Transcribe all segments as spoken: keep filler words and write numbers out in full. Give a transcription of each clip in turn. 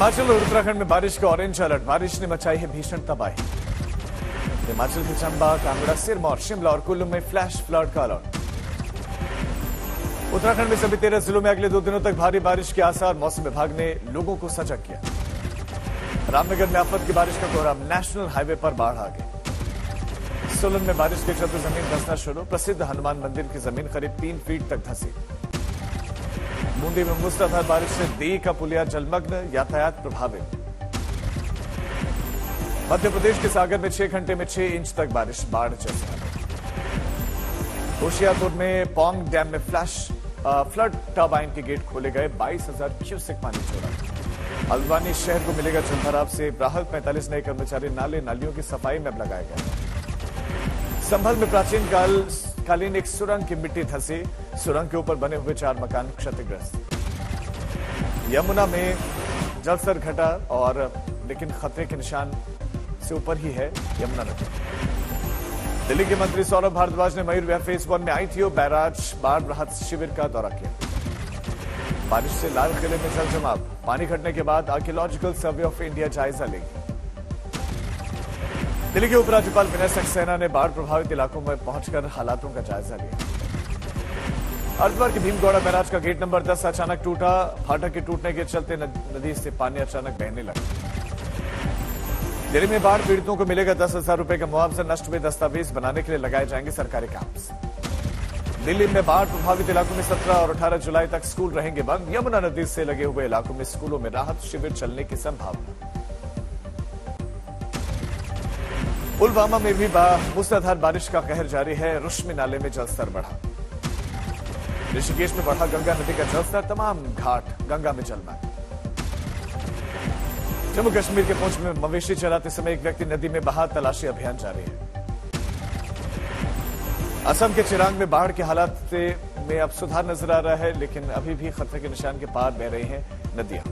हिमाचल और उत्तराखंड में बारिश का ऑरेंज अलर्ट। बारिश ने मचाई है भीषण तबाही। हिमाचल के चंबा, कांगड़ा, सिरमौर, शिमला और कुल्लू में फ्लैश फ्लड का अलर्ट। उत्तराखंड में सभी तेरह जिलों में अगले दो दिनों तक भारी बारिश के आसार। मौसम विभाग ने लोगों को सजग किया। रामनगर में आफत की बारिश का कोहराम। नेशनल हाईवे पर बाढ़ आ गई। सोलन में बारिश के चलते जमीन धंसना शुरू। प्रसिद्ध हनुमान मंदिर की जमीन करीब तीन फीट तक धंसी। बूंदी में मूसलाधार बारिश से देई का पुलिया जलमग्न, यातायात प्रभावित। मध्य प्रदेश के सागर में छह घंटे में छह इंच तक बारिश, बाढ़ जैसा। होशियारपुर में पोंग डैम में फ्लैश फ्लड टर्बाइन के गेट खोले गए। बाईस हजार क्यूसेक पानी छोड़ा। हल्द्वानी शहर को मिलेगा जलभराव से राहत। पैंतालीस नए कर्मचारी नाले नालियों की सफाई में अब लगाए गए। संभल में प्राचीन काल कालीन एक सुरंग की मिट्टी धंसी। सुरंग के ऊपर बने हुए चार मकान क्षतिग्रस्त। यमुना में जलस्तर घटा और लेकिन खतरे के निशान से ऊपर ही है यमुना नदी। दिल्ली के मंत्री सौरभ भारद्वाज ने मयूर विहार फेज वन में आईटीओ बैराज बाढ़ राहत शिविर का दौरा किया। बारिश से लाल किले में जल जमाव। पानी घटने के बाद आर्कियोलॉजिकल सर्वे ऑफ इंडिया जायजा लेगी। दिल्ली के उपराज्यपाल विनय सक्सेना ने बाढ़ प्रभावित इलाकों में पहुंचकर हालातों का जायजा लिया। हरिद्वार के भीमगौड़ा बैराज का गेट नंबर दस अचानक टूटा। फाटक के टूटने के चलते नदी से पानी अचानक बहने लगा। दिल्ली में बाढ़ पीड़ितों को मिलेगा दस हजार रूपये का मुआवजा। नष्ट हुए दस्तावेज बनाने के लिए लगाए जाएंगे सरकारी कैंप्स। दिल्ली में बाढ़ प्रभावित इलाकों में सत्रह और अठारह जुलाई तक स्कूल रहेंगे बंद। यमुना नदी से लगे हुए इलाकों में स्कूलों में राहत शिविर चलने की संभावना। पुलवामा में भी मूसलाधार बारिश का कहर जारी है। रुश्मी नाले में जलस्तर बढ़ा। ऋषिकेश में बढ़ा गंगा नदी का जलस्तर। तमाम घाट गंगा में जलमग्न। जम्मू कश्मीर के पूंछ में मवेशी चराते समय एक व्यक्ति नदी में बहा। तलाशी अभियान जारी है। असम के चिरांग में बाढ़ के हालात में अब सुधार नजर आ रहा है, लेकिन अभी भी खतरे के निशान के पार बह रही हैं नदियां।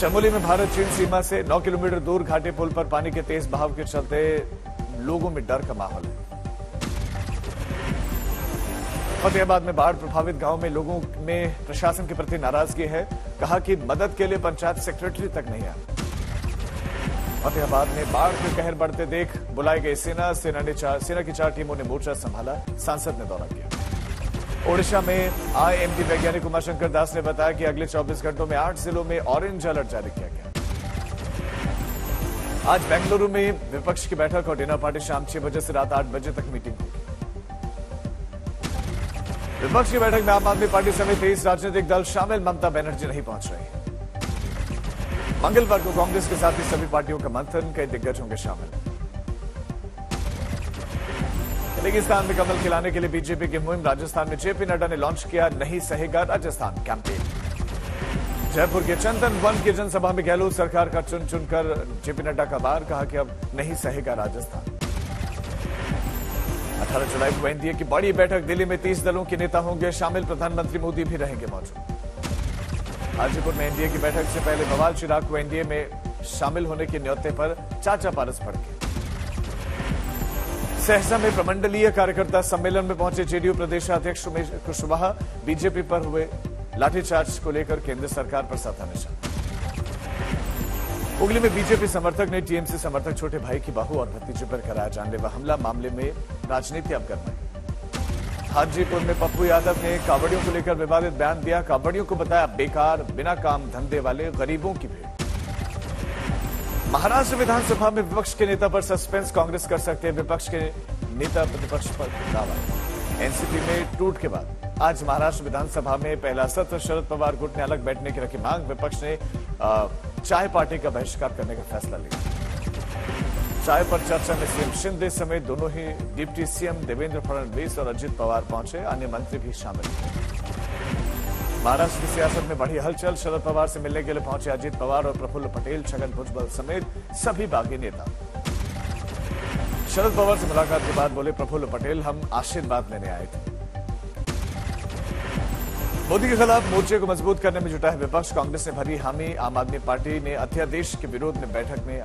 चमोली में भारत चीन सीमा से नौ किलोमीटर दूर घाटी पुल पर पानी के तेज बहाव के चलते लोगों में डर का माहौल है। फतेहाबाद में बाढ़ प्रभावित गांव में लोगों में प्रशासन के प्रति नाराजगी है। कहा कि मदद के लिए पंचायत सेक्रेटरी तक नहीं आया। फतेहाबाद में बाढ़ के कहर बढ़ते देख बुलाई गई सेना। सेना ने चार, सेना की चार टीमों ने मोर्चा संभाला। सांसद ने दौरा किया। ओडिशा में आईएमडी वैज्ञानिक कुमार शंकर दास ने बताया कि अगले चौबीस घंटों में आठ जिलों में ऑरेंज अलर्ट जारी किया गया। आज बेंगलुरु में विपक्ष की बैठक और डिनर पार्टी शाम छह बजे से रात आठ बजे तक मीटिंग होगी। विपक्ष की बैठक में आम आदमी पार्टी समेत तेईस राजनीतिक दल शामिल। ममता बनर्जी नहीं पहुंच रही। मंगलवार को कांग्रेस के साथ ही सभी पार्टियों का मंथन। कई दिग्गज होंगे शामिल। रेगिस्तान में कमल खिलाने के लिए बीजेपी की मुहिम। राजस्थान में जेपी नड्डा ने लॉन्च किया नहीं सहेगा राजस्थान कैंपेन। जयपुर के चंदन वन की जनसभा में गहलोत सरकार का चुन चुनकर जेपी नड्डा का बार। कहा कि अब नहीं सहेगा राजस्थान। अठारह जुलाई को एनडीए की बड़ी बैठक। दिल्ली में तीस दलों के नेता होंगे शामिल। प्रधानमंत्री मोदी भी रहेंगे मौजूद। हाजीपुर में एनडीए की बैठक से पहले बवाल। चिराग को एनडीए में शामिल होने के न्योते पर चाचा पारस भड़के। सहसा में प्रमंडलीय कार्यकर्ता सम्मेलन में पहुंचे जेडीयू प्रदेश अध्यक्ष उमेश कुशवाहा। बीजेपी पर हुए लाठीचार्ज को लेकर केंद्र सरकार पर साधा निशाना। हुगली में बीजेपी समर्थक ने टीएमसी समर्थक छोटे भाई की बाहू और भतीजे पर कराया जानलेवा हमला। मामले में राजनीति अब करना है। हाजीपुर में पप्पू यादव ने कावड़ियों को लेकर विवादित बयान दिया। कावड़ियों को बताया बेकार, बिना काम धंधे वाले गरीबों की भीड़। महाराष्ट्र विधानसभा में विपक्ष के नेता पर सस्पेंस। कांग्रेस कर सकते हैं विपक्ष के नेता प्रतिपक्ष पर दावा। एनसीपी में टूट के बाद आज महाराष्ट्र विधानसभा में पहला सत्र। शरद पवार गुट ने अलग बैठने की रखी मांग। विपक्ष ने चाय पार्टी का बहिष्कार करने का फैसला लिया। चाय पर चर्चा में सीएम शिंदे समेत दोनों ही डिप्टी सीएम देवेंद्र फडणवीस और अजित पवार पहुंचे। अन्य मंत्री भी शामिल हुए। महाराष्ट्र की सियासत में बड़ी हलचल। शरद पवार से मिलने के लिए पहुंचे अजित पवार और प्रफुल्ल पटेल। छगन भुजबल समेत सभी बागी नेता। शरद पवार से मुलाकात के बाद बोले प्रफुल्ल पटेल, हम आशीर्वाद लेने आए थे। मोदी के खिलाफ मोर्चे को मजबूत करने में जुटा है विपक्ष। कांग्रेस ने भरी हामी। आम आदमी पार्टी ने अध्यादेश के विरोध में बैठक में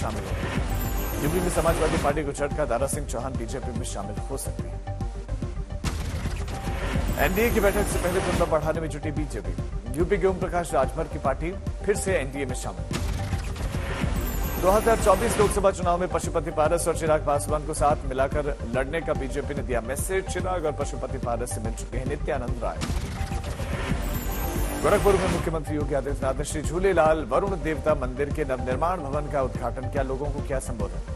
शामिल होंगे। यूपी में समाजवादी पार्टी को झटका। दारा सिंह चौहान बीजेपी में शामिल हो सकते हैं। एनडीए की बैठक से पहले धरना बढ़ाने में जुटी बीजेपी। यूपी के ओम प्रकाश राजभर की पार्टी फिर से एनडीए में शामिल। दो हज़ार चौबीस लोकसभा चुनाव में पशुपति पारस और चिराग पासवान को साथ मिलाकर लड़ने का बीजेपी ने दिया मैसेज। चिराग और पशुपति पारस से मिल चुके हैं नित्यानंद राय। गोरखपुर में मुख्यमंत्री योगी आदित्यनाथ ने श्री झूलेलाल वरुण देवता मंदिर के नवनिर्माण भवन का उद्घाटन किया, लोगों को किया संबोधन।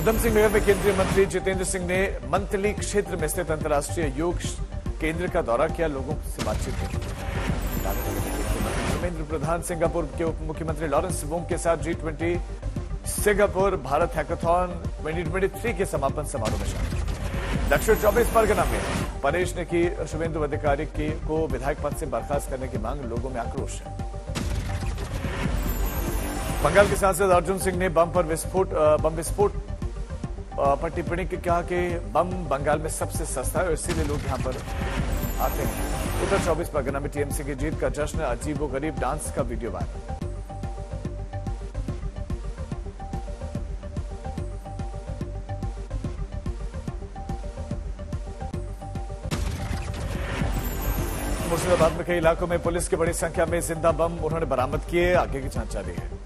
उधम सिंह नगर में केंद्रीय मंत्री जितेंद्र सिंह ने मंथली क्षेत्र में स्थित अंतर्राष्ट्रीय योग केंद्र का दौरा किया, लोगों से बातचीत की। धर्मेंद्र प्रधान सिंगापुर के उप मुख्यमंत्री लॉरेंस वोंग के साथ G twenty Singapore Bharat hackathon दो हज़ार तेईस के समापन समारोह में शामिल। दक्षिण चौबीस परगना में परेश ने की शुभेंदु अधिकारी की को विधायक पद से बर्खास्त करने की मांग, लोगों में आक्रोश है। बंगाल के सांसद अर्जुन सिंह ने बम पर विस्फोट बम विस्फोट पर टिप्पणी की, कहा कि बम बंगाल में सबसे सस्ता है और इसीलिए लोग यहाँ पर आते हैं। उत्तर चौबीस परगना में टीएमसी की जीत का जश्न, अजीबोगरीब डांस का वीडियो वायरल। मुर्शिदाबाद में कई इलाकों में पुलिस की बड़ी संख्या में जिंदा बम उन्होंने बरामद किए, आगे की जांच जारी है।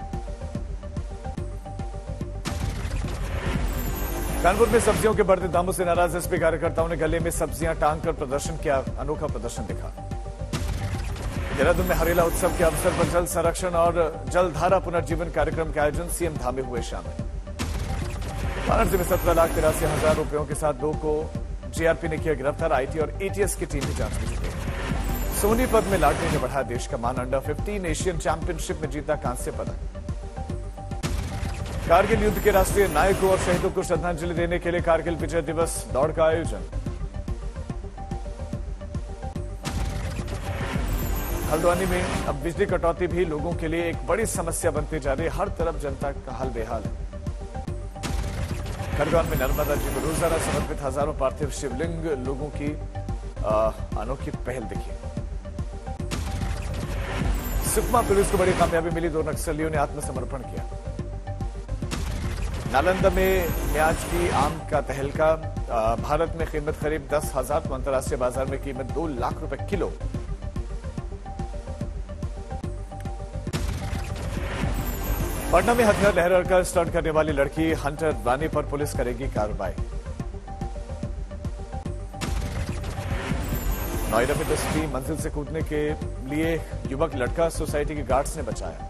कानपुर में सब्जियों के बढ़ते दामों से नाराज एसपी कार्यकर्ताओं ने गले में सब्जियां टांग कर प्रदर्शन किया, अनोखा प्रदर्शन दिखा। देहरादून में हरेला उत्सव के अवसर पर जल संरक्षण और जलधारा पुनर्जीवन कार्यक्रम के आयोजन, सीएम धामे हुए शामिल। वाराणसी में सत्रह लाख तिरासी हजार रुपयों के साथ दो को जेआरपी ने किया गिरफ्तार, आईटी और एटीएस की टीम ने जांच की चुकी। सोनीपत में लाडली ने बढ़ाया देश का मान, अंडर फिफ्टीन एशियन चैंपियनशिप में जीता कांस्य पदक। कारगिल युद्ध के राष्ट्रीय नायकों और शहीदों को श्रद्धांजलि देने के लिए कारगिल विजय दिवस दौड़ का आयोजन। हल्द्वानी में अब बिजली कटौती भी लोगों के लिए एक बड़ी समस्या बनती जा रही है, हर तरफ जनता का हाल बेहाल है। खरगोन में नर्मदा जी को रोजाना समर्पित हजारों पार्थिव शिवलिंग, लोगों की अनोखी पहल दिखी। सुकमा पुलिस को बड़ी कामयाबी मिली, दो नक्सलियों ने आत्मसमर्पण किया। नालंदा में प्याज की आम का तहलका, भारत में कीमत करीब दस हजार तो अंतर्राष्ट्रीय बाजार में कीमत दो लाख रुपए किलो। पटना में हथियार लहराकर स्टंट करने वाली लड़की हंटर वानी पर पुलिस करेगी कार्रवाई। नोएडा में दसवीं मंजिल से कूदने के लिए युवक लड़का सोसाइटी के गार्ड्स ने बचाया।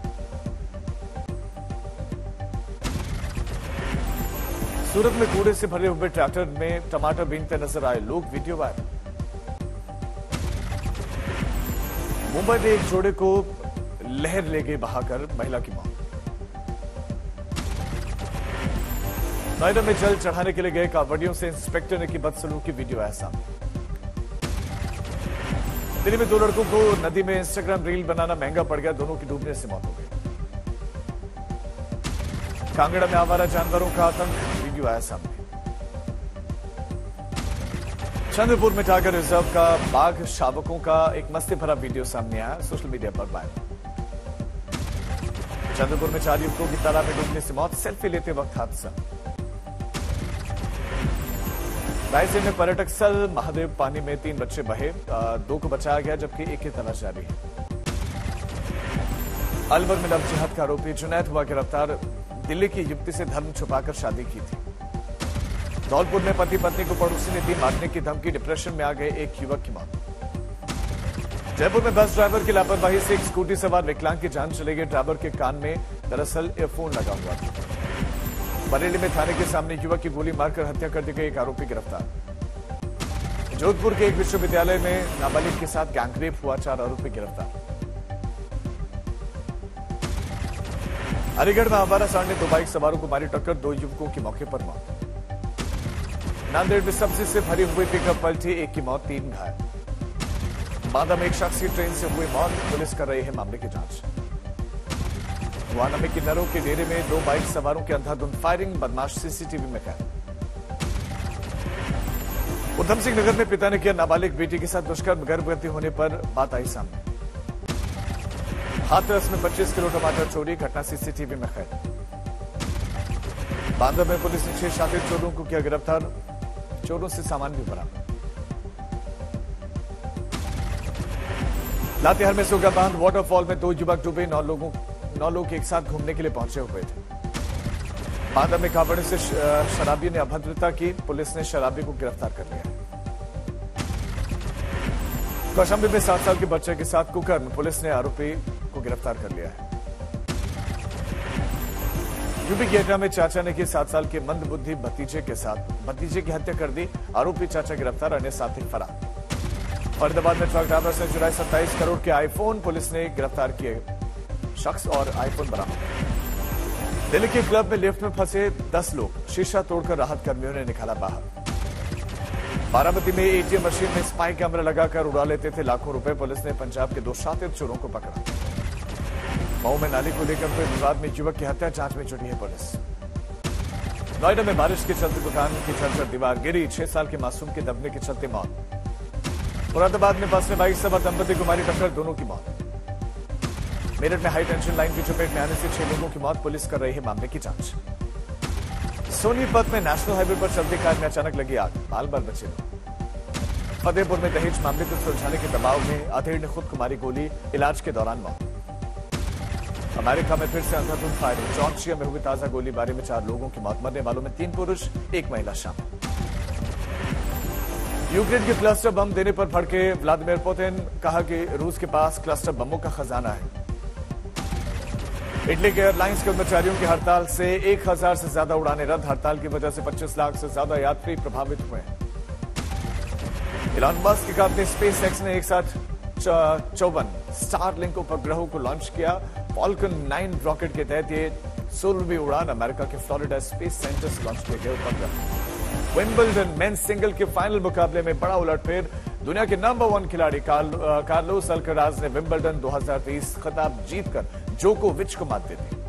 सूरत में कूड़े से भरे हुए ट्रैक्टर में टमाटर बीनते नजर आए, लोग वीडियो वायरल। मुंबई में एक जोड़े को लहर ले गई बहाकर, महिला की मौत। नोएडा में जल चढ़ाने के लिए गए कांवड़ियों से इंस्पेक्टर ने की बदसलूकी, वीडियो आया सामने। दिल्ली में दो लड़कों को नदी में इंस्टाग्राम रील बनाना महंगा पड़ गया, दोनों की डूबने से मौत हो गई। कांगड़ा में आवारा जानवरों का आतंक, आया सामने। चंद्रपुर में टाइगर रिजर्व का बाघ शावकों का एक मस्ती भरा वीडियो सामने आया, सोशल मीडिया पर वायरल। चंद्रपुर में चार युवकों की तालाब में डूबने से मौत, सेल्फी लेते वक्त हादसा। रायसेन में पर्यटक स्थल महादेव पानी में तीन बच्चे बहे, दो को बचाया गया जबकि एक की तलाश जारी है। अलवर में लव जिहाद का आरोपी जुनैद हुआ गिरफ्तार, दिल्ली की युवती से धर्म छुपाकर शादी की थी। धौलपुर में पति पत्नी को पड़ोसी ने दी मारने की धमकी, डिप्रेशन में आ गए एक युवक की मौत। जयपुर में बस ड्राइवर की लापरवाही से एक स्कूटी सवार विकलांग की जान चली गई, ड्राइवर के कान में दरअसल ईयरफोन लगा हुआ था। बरेली में थाने के सामने युवक की गोली मारकर हत्या कर दी गई, एक आरोपी गिरफ्तार। जोधपुर के एक विश्वविद्यालय में नाबालिग के साथ गैंगरेप हुआ, चार आरोपी गिरफ्तार। अलीगढ़ में आवारा सांड ने दो बाइक सवारों को मारी टक्कर, दो युवकों की मौके पर मौत। नांदेड़ में सब्जी से भरी हुई पिकअप पलटी, एक की मौत तीन घायल। बांदा में एक शख्स की ट्रेन से हुई मौत, पुलिस कर रही है मामले की जांच। मुआना में किन्नरों के डेरे में दो बाइक सवारों की अंधाधुंध फायरिंग, बदमाश सीसीटीवी में कैद। उधम सिंह नगर में पिता ने किया नाबालिग बेटी के साथ दुष्कर्म, गर्भवती होने पर बात आई सामने। हाथरस में पच्चीस किलो टमाटर चोरी, घटना सीसीटीवी में कैद। बांदा में पुलिस ने छह शातिर चोरों को किया गिरफ्तार, चोरों से सामान भी बरामद। लातेहार में सोगा बांध वाटरफॉल में दो युवक डूबे, नौ लोगों नौ लोग एक साथ घूमने के लिए पहुंचे हुए थे। बांदा में कांवड़े से शराबियों ने अभद्रता की, पुलिस ने शराबी को गिरफ्तार कर लिया। कौशाम्बी में सात साल के बच्चे के साथ कुकर्म, पुलिस ने आरोपी को गिरफ्तार कर लिया है। यूपी के एटा में चाचा ने की सात साल के मंदबुद्धि भतीजे के साथ भतीजे की हत्या कर दी, आरोपी चाचा गिरफ्तार, अन्य साथी फरार। फरीदाबाद में ट्रक ड्राइवर से चुराए सत्ताईस करोड़ के आईफोन, पुलिस ने गिरफ्तार किए शख्स और आईफोन बरामद। दिल्ली के क्लब में लिफ्ट में फंसे दस लोग, शीशा तोड़कर राहत कर्मियों ने निकाला बाहर। बारामती में एटीएम मशीन में स्पाई कैमरा लगाकर उड़ा लेते थे लाखों रुपए, पुलिस ने पंजाब के दो शातिर चोरों को पकड़ा। मऊ में नाली को लेकर हुए विवाद में युवक की हत्या, जांच में जुटी है पुलिस। नोएडा में बारिश के चलते दुकान की छत दीवार गिरी, छह साल के मासूम के दबने के चलते मौत। मुरादाबाद में बस में बाइक सवार दंपति को मारी टक्कर, दोनों की मौत। मेरठ में हाई टेंशन लाइन की चपेट में आने से छह लोगों की मौत, पुलिस कर रही है मामले की जांच। सोनीपत में नेशनल हाईवे पर चलती कार में अचानक लगी आग, बाल बाल बचे। फतेहपुर में दहेज मामले को सुलझाने के दबाव में अधेड़ ने खुद को मारी गोली, इलाज के दौरान मौत। अमेरिका में फिर से अंधाधुंध फायरिंग, जॉर्जिया में हुई ताजा गोलीबारी में चार लोगों की मौत, मरने वालों में तीन पुरुष एक महिला शामिल। यूक्रेन के क्लस्टर बम देने पर भड़के व्लादिमीर पुतिन, कहा कि रूस के पास क्लस्टर बमों का खजाना है। इटली के एयरलाइंस कर्मचारियों की हड़ताल से एक हजार से ज्यादा उड़ानें रद्द, हड़ताल की वजह से पच्चीस लाख से ज्यादा यात्री प्रभावित हुए हैं। इलॉन मस्क की कंपनी स्पेस एक्स ने एक साथ चौवन स्टारलिंक उपग्रहों को लॉन्च किया। फॉल्कन नाइन रॉकेट के तहत ये सोलहवीं उड़ान, अमेरिका के फ्लोरिडा स्पेस सेंटर से लॉन्च किए गए उपग्रह। विंबलडन मेन्स सिंगल के फाइनल मुकाबले में बड़ा उलटफेर, दुनिया के नंबर वन खिलाड़ी कार्लोस अल्कराज ने विंबलडन दो हजार तेईस खिताब जीतकर जोकोविच को मात दी।